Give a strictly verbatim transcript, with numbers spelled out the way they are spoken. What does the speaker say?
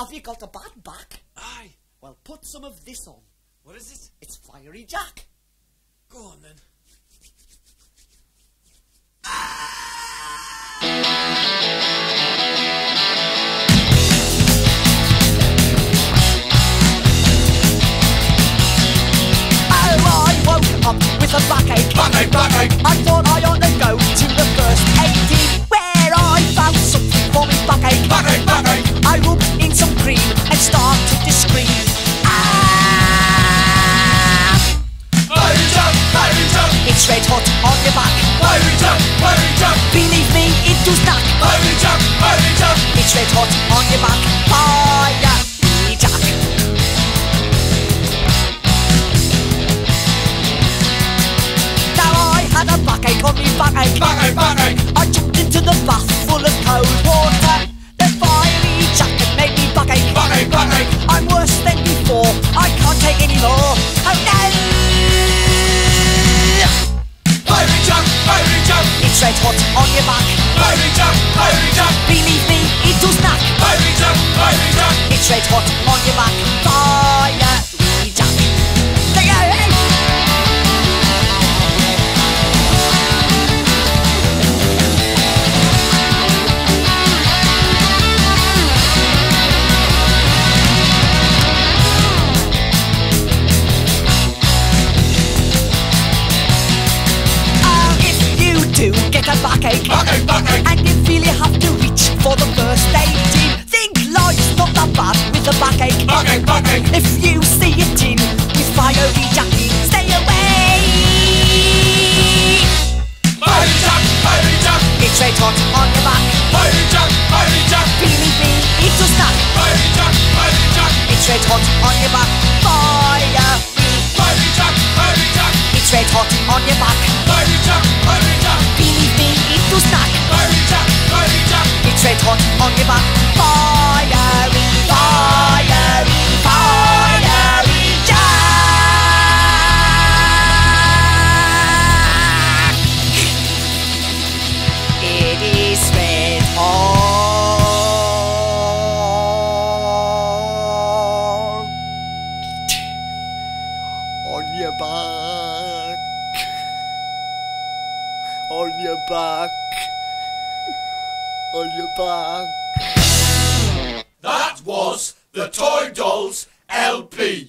Have you got a bad back? Aye. Well, put some of this on. What is it? It's Fiery Jack. Go on then. With a backache, backache, backache. I thought I ought to go to the first aid where I found something for me backache, backache, backache. I rubbed in some cream and started to scream. Ah! Fiery Jack, Fiery Jack. It's red hot on your back. Fiery Jack, Fiery Jack. Believe me, it does not. Fiery Jack, Fiery Jack. It's red hot on your back. Fiery Jack. Had a backache on me backache, backache, backache. I jumped into the bath full of cold water. The Fiery Jack made me backache, backache, backache. I'm worse than before, I can't take any more. Oh no! Fiery Jack, Fiery Jack. It's red hot on your back. Fiery Jack, Fiery Jack. Believe me, it does not. Fiery Jack, Fiery Jack. It's red hot on your back. Fiery Jack. There you go. Get a backache, backache, backache. And you feel you have to reach for the first aid team. Think life's not that bad with a backache, backache, backache. If you see a tin with Fiery Jack, stay away. Fiery Jack, Fiery Jack. It's red hot on your back. Fiery Jack, Fiery Jack. Believe me, it does not. Fiery Jack, Fiery Jack. It's red hot on your back. Fire. Fiery Jack, Fiery Jack. It's red hot on your back. Fiery Jack, Fiery Jack. Fiery Jack, Fiery Jack. It's red hot on your back. Fiery, fiery, fiery Jack. It is red hot on your back. On your back. On your back. That was the Toy Dolls L P.